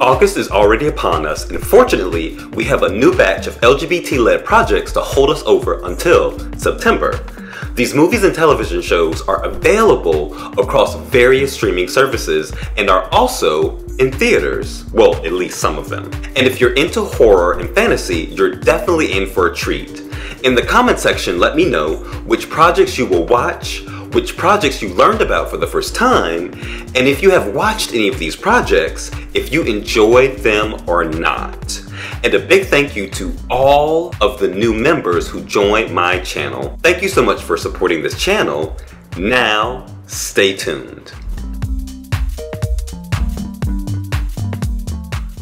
August is already upon us, and fortunately, we have a new batch of LGBT-led projects to hold us over until September. These movies and television shows are available across various streaming services and are also in theaters. Well, at least some of them. And if you're into horror and fantasy, you're definitely in for a treat. In the comment section, let me know which projects you will watch, which projects you learned about for the first time, and if you have watched any of these projects, if you enjoyed them or not. And a big thank you to all of the new members who joined my channel. Thank you so much for supporting this channel. Now, stay tuned.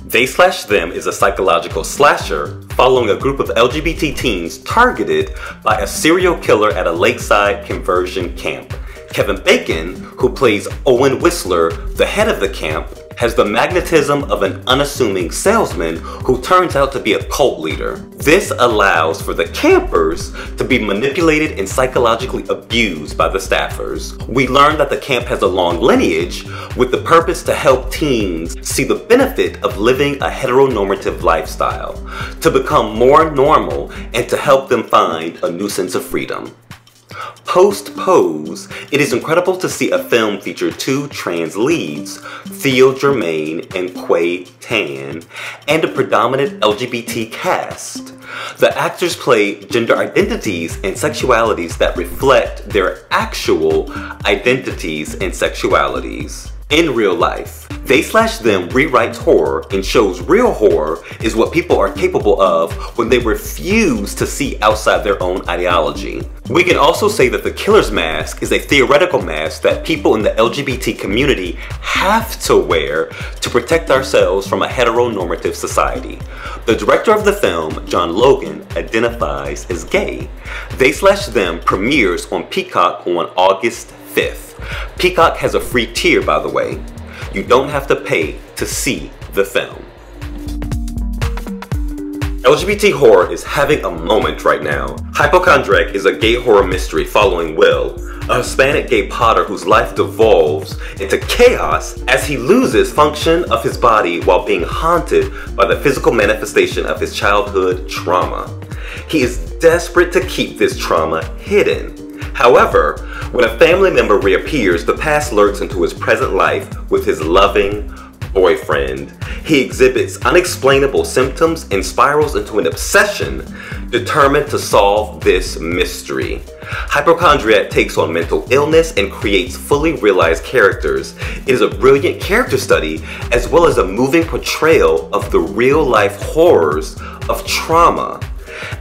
They/Them is a psychological slasher following a group of LGBT teens targeted by a serial killer at a lakeside conversion camp. Kevin Bacon, who plays Owen Whistler, the head of the camp, has the magnetism of an unassuming salesman who turns out to be a cult leader. This allows for the campers to be manipulated and psychologically abused by the staffers. We learn that the camp has a long lineage with the purpose to help teens see the benefit of living a heteronormative lifestyle, to become more normal, and to help them find a new sense of freedom. Post-Pose, it is incredible to see a film feature two trans leads, Theo Germaine and Quay Tan, and a predominant LGBT cast. The actors play gender identities and sexualities that reflect their actual identities and sexualities. In real life, They/Them rewrites horror and shows real horror is what people are capable of when they refuse to see outside their own ideology. We can also say that the killer's mask is a theoretical mask that people in the LGBT community have to wear to protect ourselves from a heteronormative society. The director of the film, John Logan, identifies as gay. They/Them premieres on Peacock on August 5th. Peacock has a free tier, by the way. You don't have to pay to see the film. LGBT horror is having a moment right now. Hypochondriac is a gay horror mystery following Will, a Hispanic gay potter whose life devolves into chaos as he loses function of his body while being haunted by the physical manifestation of his childhood trauma. He is desperate to keep this trauma hidden. However, when a family member reappears, the past lurks into his present life with his loving boyfriend. He exhibits unexplainable symptoms and spirals into an obsession determined to solve this mystery. Hypochondriac takes on mental illness and creates fully realized characters. It is a brilliant character study as well as a moving portrayal of the real-life horrors of trauma.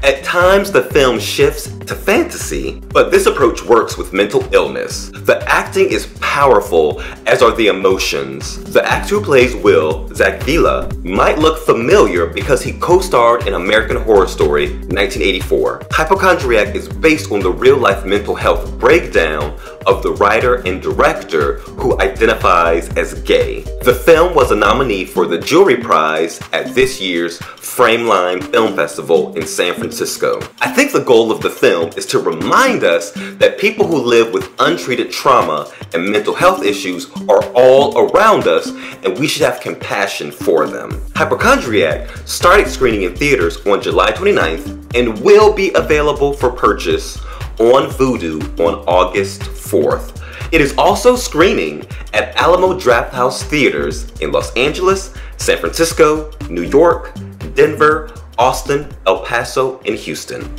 At times, the film shifts to fantasy, but this approach works with mental illness. The acting is powerful, as are the emotions. The actor who plays Will, Zach Vila, might look familiar because he co-starred in American Horror Story 1984. Hypochondriac is based on the real-life mental health breakdown of the writer and director who identifies as gay. The film was a nominee for the Jury Prize at this year's Frameline Film Festival in San Francisco. I think the goal of the film is to remind us that people who live with untreated trauma and mental health issues are all around us, and we should have compassion for them. Hypochondriac started screening in theaters on July 29th and will be available for purchase on Voodoo on August 4th. It is also screening at Alamo Drafthouse theaters in Los Angeles, San Francisco, New York, Denver, Austin, El Paso, and Houston.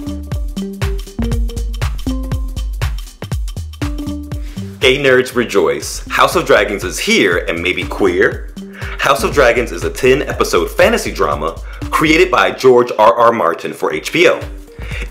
Gay nerds rejoice. House of Dragons is here and maybe queer. House of Dragons is a 10-episode fantasy drama created by George R.R. Martin for HBO.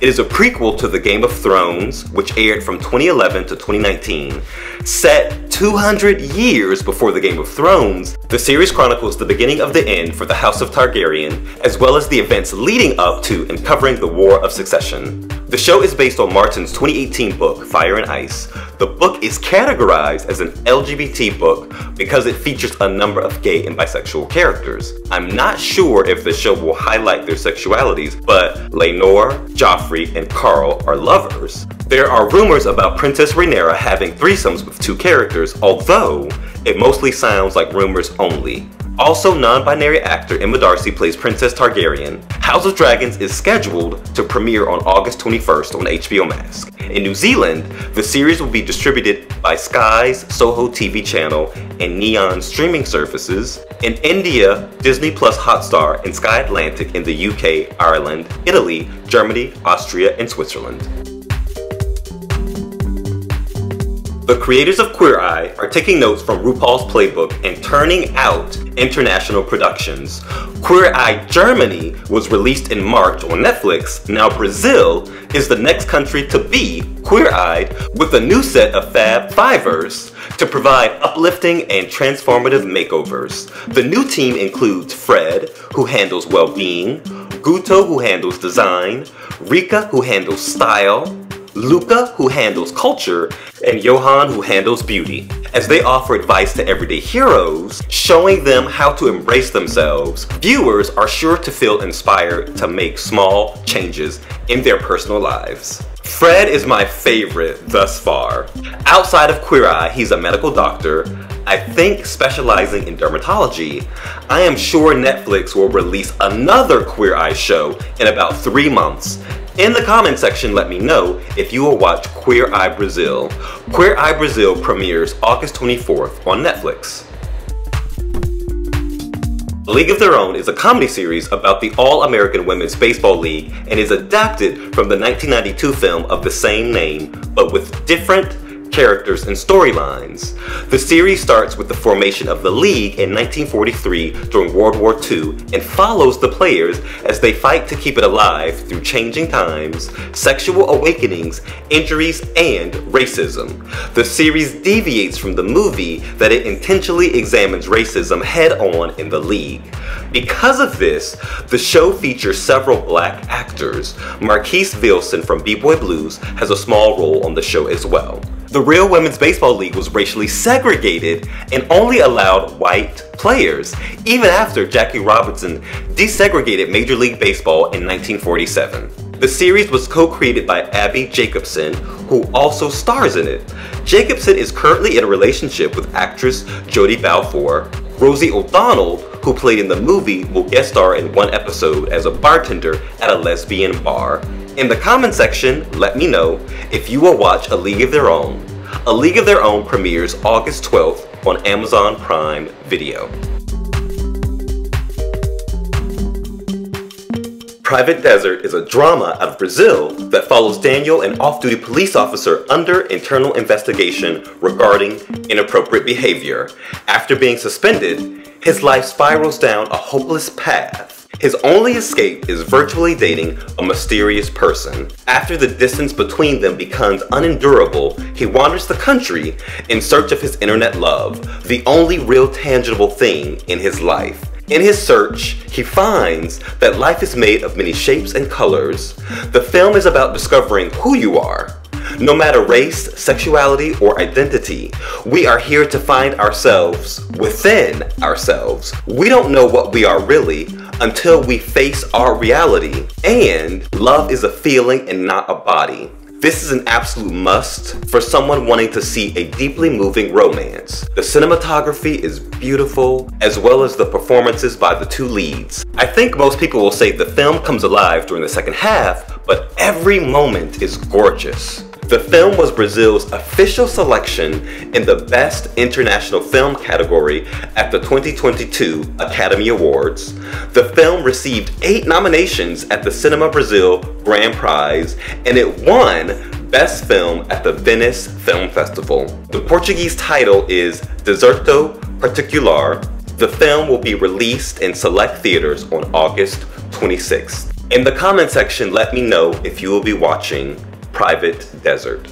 It is a prequel to The Game of Thrones, which aired from 2011 to 2019. Set 200 years before The Game of Thrones, the series chronicles the beginning of the end for the House of Targaryen, as well as the events leading up to and covering the War of Succession. The show is based on Martin's 2018 book, Fire and Ice. The book is categorized as an LGBT book because it features a number of gay and bisexual characters. I'm not sure if the show will highlight their sexualities, but Laenor, Joffrey, and Carl are lovers. There are rumors about Princess Rhaenyra having threesomes with two characters, although it mostly sounds like rumors only. Also, non-binary actor Emma Darcy plays Princess Targaryen. House of Dragons is scheduled to premiere on August 21st on HBO Max. In New Zealand, the series will be distributed by Sky's Soho TV channel and Neon streaming services. In India, Disney Plus Hotstar and Sky Atlantic in the UK, Ireland, Italy, Germany, Austria, and Switzerland. The creators of Queer Eye are taking notes from RuPaul's Playbook and turning out international productions. Queer Eye Germany was released in March on Netflix. Now Brazil is the next country to be queer-eyed with a new set of Fab Fivers to provide uplifting and transformative makeovers. The new team includes Fred, who handles well-being, Guto, who handles design, Rika, who handles style, Luca, who handles culture, and Johan, who handles beauty, as they offer advice to everyday heroes, showing them how to embrace themselves. Viewers are sure to feel inspired to make small changes in their personal lives. Fred is my favorite thus far. Outside of Queer Eye, he's a medical doctor, I think specializing in dermatology. I am sure Netflix will release another Queer Eye show in about 3 months. In the comment section, let me know if you will watch Queer Eye Brazil. Queer Eye Brazil premieres August 24th on Netflix. League of Their Own is a comedy series about the All-American Women's Baseball League and is adapted from the 1992 film of the same name, but with different characters and storylines. The series starts with the formation of the league in 1943 during World War II and follows the players as they fight to keep it alive through changing times, sexual awakenings, injuries, and racism. The series deviates from the movie that it intentionally examines racism head-on in the league. Because of this, the show features several black actors. Marquise Wilson from B-Boy Blues has a small role on the show as well. The real Women's Baseball League was racially segregated and only allowed white players, even after Jackie Robinson desegregated Major League Baseball in 1947. The series was co-created by Abby Jacobson, who also stars in it. Jacobson is currently in a relationship with actress Jodie Balfour. Rosie O'Donnell, who played in the movie, will guest star in one episode as a bartender at a lesbian bar. In the comment section, let me know if you will watch A League of Their Own. A League of Their Own premieres August 12th on Amazon Prime Video. Private Desert is a drama out of Brazil that follows Daniel, an off-duty police officer, under internal investigation regarding inappropriate behavior. After being suspended, his life spirals down a hopeless path. His only escape is virtually dating a mysterious person. After the distance between them becomes unendurable, he wanders the country in search of his internet love, the only real tangible thing in his life. In his search, he finds that life is made of many shapes and colors. The film is about discovering who you are. No matter race, sexuality, or identity, we are here to find ourselves within ourselves. We don't know what we are really until we face our reality. And love is a feeling and not a body. This is an absolute must for someone wanting to see a deeply moving romance. The cinematography is beautiful, as well as the performances by the two leads. I think most people will say the film comes alive during the second half, but every moment is gorgeous. The film was Brazil's official selection in the Best International Film category at the 2022 Academy Awards. The film received 8 nominations at the Cinema Brazil Grand Prize, and it won Best Film at the Venice Film Festival. The Portuguese title is Deserto Particular. The film will be released in select theaters on August 26th. In the comment section, let me know if you will be watching Private Desert.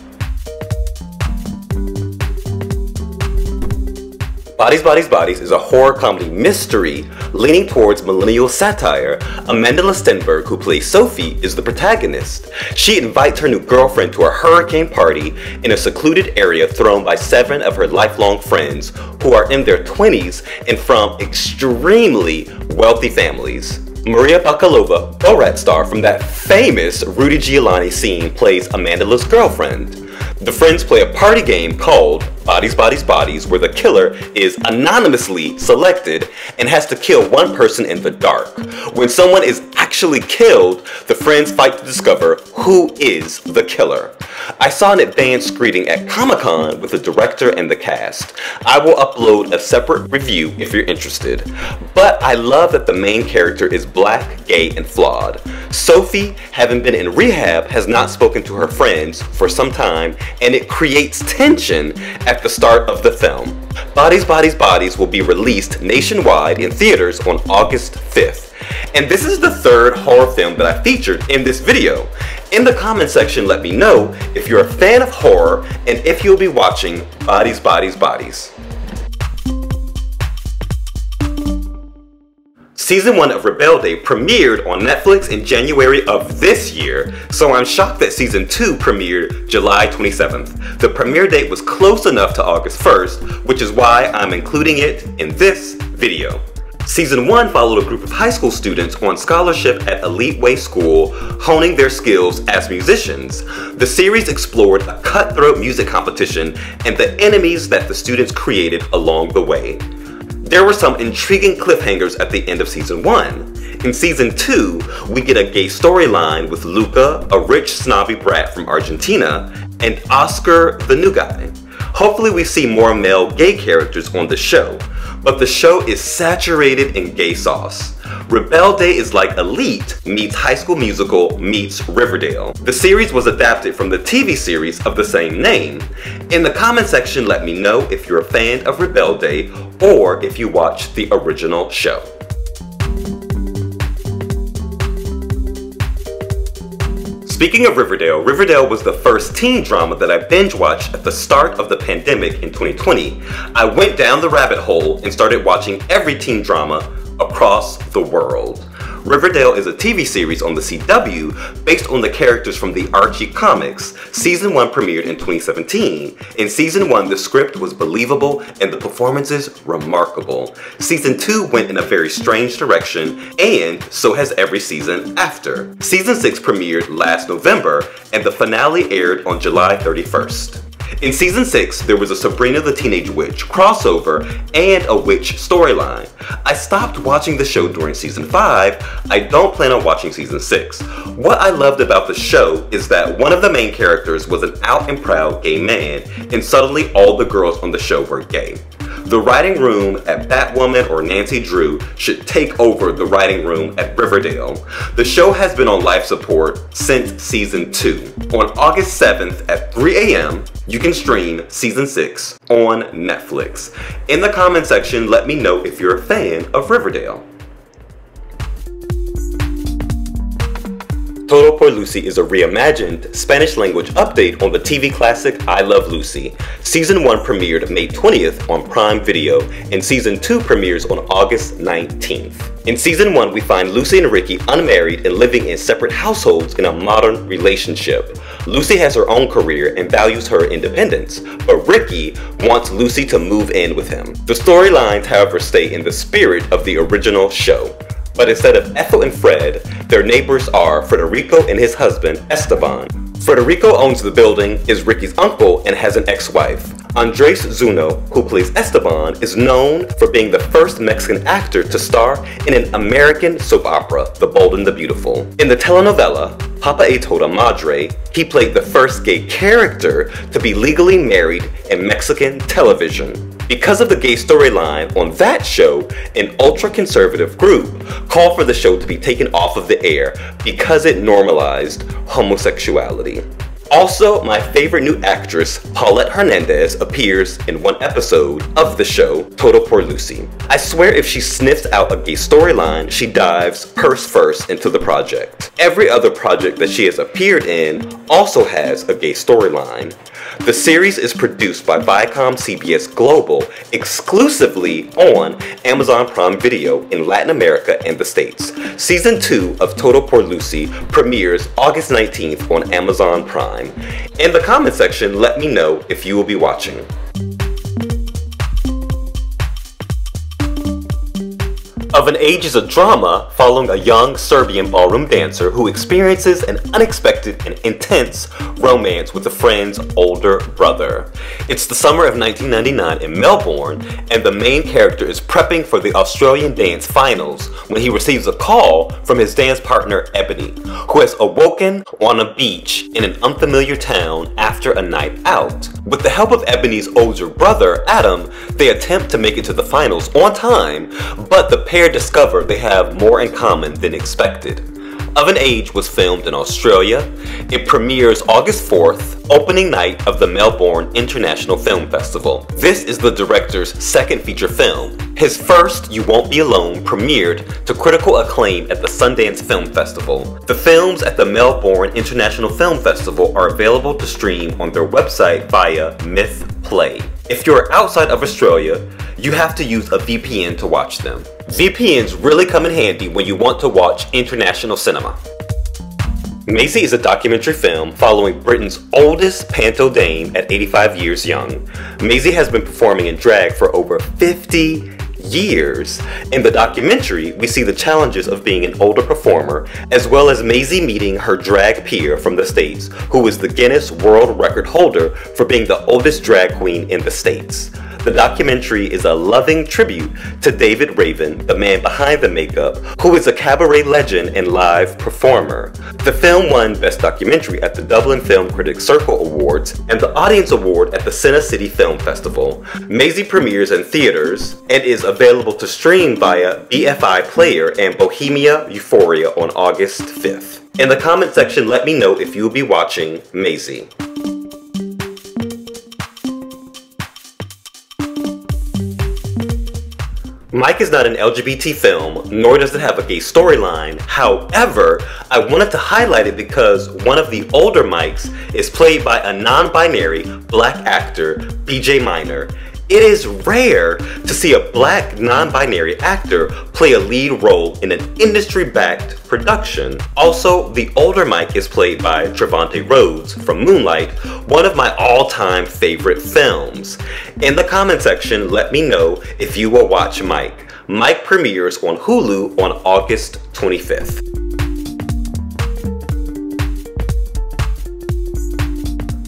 Bodies, Bodies, Bodies is a horror comedy mystery leaning towards millennial satire. Amanda Listenberg, who plays Sophie, is the protagonist. She invites her new girlfriend to a hurricane party in a secluded area thrown by 7 of her lifelong friends who are in their 20s and from extremely wealthy families. Maria Bakalova, Borat star from that famous Rudy Giuliani scene, plays Amanda's girlfriend. The friends play a party game called Bodies, Bodies, Bodies, where the killer is anonymously selected and has to kill one person in the dark. When someone is actually killed, the friends fight to discover who is the killer. I saw an advance screening at Comic-Con with the director and the cast. I will upload a separate review if you're interested. But I love that the main character is black, gay, and flawed. Sophie, having been in rehab, has not spoken to her friends for some time, and it creates tension at the start of the film. Bodies, Bodies, Bodies will be released nationwide in theaters on August 5th. And this is the third horror film that I featured in this video. In the comment section, let me know if you're a fan of horror and if you'll be watching Bodies, Bodies, Bodies. Season 1 of Rebelde premiered on Netflix in January of this year, so I'm shocked that Season 2 premiered July 27th. The premiere date was close enough to August 1st, which is why I'm including it in this video. Season 1 followed a group of high school students on scholarship at Elite Way School, honing their skills as musicians. The series explored a cutthroat music competition and the enemies that the students created along the way. There were some intriguing cliffhangers at the end of Season 1. In Season 2, we get a gay storyline with Luca, a rich snobby brat from Argentina, and Oscar, the new guy. Hopefully we see more male gay characters on the show, but the show is saturated in gay sauce. Rebelde is like Elite meets High School Musical meets Riverdale. The series was adapted from the TV series of the same name. In the comment section, let me know if you're a fan of Rebelde or if you watched the original show. Speaking of Riverdale, Riverdale was the first teen drama that I binge-watched at the start of the pandemic in 2020. I went down the rabbit hole and started watching every teen drama across the world. Riverdale is a TV series on the CW based on the characters from the Archie comics. Season 1 premiered in 2017. In Season 1, the script was believable and the performances remarkable. Season 2 went in a very strange direction, and so has every season after. Season 6 premiered last November, and the finale aired on July 31st. In Season 6, there was a Sabrina the Teenage Witch crossover and a witch storyline. I stopped watching the show during Season 5. I don't plan on watching Season 6. What I loved about the show is that one of the main characters was an out and proud gay man, and suddenly all the girls on the show were gay. The writing room at Batwoman or Nancy Drew should take over the writing room at Riverdale. The show has been on life support since Season 2. On August 7th at 3 a.m., you can stream Season 6 on Netflix. In the comment section, let me know if you're a fan of Riverdale. Todo Por Lucy is a reimagined Spanish-language update on the TV classic I Love Lucy. Season 1 premiered May 20th on Prime Video, and Season 2 premieres on August 19th. In Season 1, we find Lucy and Ricky unmarried and living in separate households in a modern relationship. Lucy has her own career and values her independence, but Ricky wants Lucy to move in with him. The storylines, however, stay in the spirit of the original show. But instead of Ethel and Fred, their neighbors are Federico and his husband, Esteban. Federico owns the building, is Ricky's uncle, and has an ex-wife. Andres Zuno, who plays Esteban, is known for being the first Mexican actor to star in an American soap opera, The Bold and the Beautiful. In the telenovela, Papa e Toda Madre, he played the first gay character to be legally married in Mexican television. Because of the gay storyline on that show, an ultra-conservative group called for the show to be taken off of the air because it normalized homosexuality. Also, my favorite new actress, Paulette Hernandez, appears in one episode of the show, Todo Por Lucy. I swear if she sniffs out a gay storyline, she dives purse first into the project. Every other project that she has appeared in also has a gay storyline. The series is produced by Viacom CBS Global exclusively on Amazon Prime Video in Latin America and the States. Season 2 of Todo Por Lucy premieres August 19th on Amazon Prime. In the comment section, let me know if you will be watching. A of an age is a drama following a young Serbian ballroom dancer who experiences an unexpected and intense romance with a friend's older brother. It's the summer of 1999 in Melbourne, and the main character is prepping for the Australian dance finals when he receives a call from his dance partner Ebony, who has awoken on a beach in an unfamiliar town after a night out. With the help of Ebony's older brother, Adam, they attempt to make it to the finals on time, but the pair discover they have more in common than expected. Of an Age was filmed in Australia. It premieres August 4th, opening night of the Melbourne International Film Festival. This is the director's second feature film. His first, You Won't Be Alone, premiered to critical acclaim at the Sundance Film Festival. The films at the Melbourne International Film Festival are available to stream on their website via Myth Play. If you're outside of Australia, you have to use a VPN to watch them. VPNs really come in handy when you want to watch international cinema. Maisie is a documentary film following Britain's oldest panto dame at 85 years young. Maisie has been performing in drag for over 50 years. In the documentary, we see the challenges of being an older performer, as well as Maisie meeting her drag peer from the States, who is the Guinness World Record holder for being the oldest drag queen in the States. The documentary is a loving tribute to David Raven, the man behind the makeup, who is a cabaret legend and live performer. The film won Best Documentary at the Dublin Film Critics Circle Awards and the Audience Award at the Cine City Film Festival. Maisie premieres in theaters and is available to stream via BFI Player and Bohemia Euphoria on August 5th. In the comment section, let me know if you'll be watching Maisie. Mike is not an LGBT film, nor does it have a gay storyline. However, I wanted to highlight it because one of the older Mikes is played by a non-binary black actor, BJ Minor. It is rare to see a black non-binary actor play a lead role in an industry-backed production. Also, the older Mike is played by Trevante Rhodes from Moonlight, one of my all-time favorite films. In the comment section, let me know if you will watch Mike. Mike premieres on Hulu on August 25th.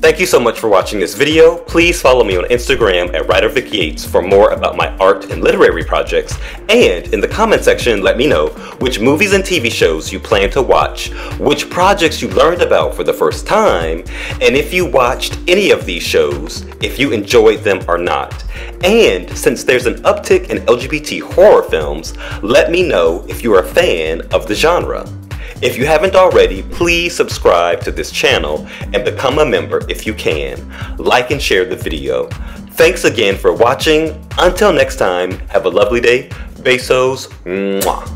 Thank you so much for watching this video. Please follow me on Instagram at WriterVic8 for more about my art and literary projects. And in the comment section, let me know which movies and TV shows you plan to watch, which projects you learned about for the first time, and if you watched any of these shows, if you enjoyed them or not. And since there's an uptick in LGBT horror films, let me know if you're a fan of the genre. If you haven't already, please subscribe to this channel and become a member if you can. Like and share the video. Thanks again for watching. Until next time, have a lovely day. Besos. Mwah.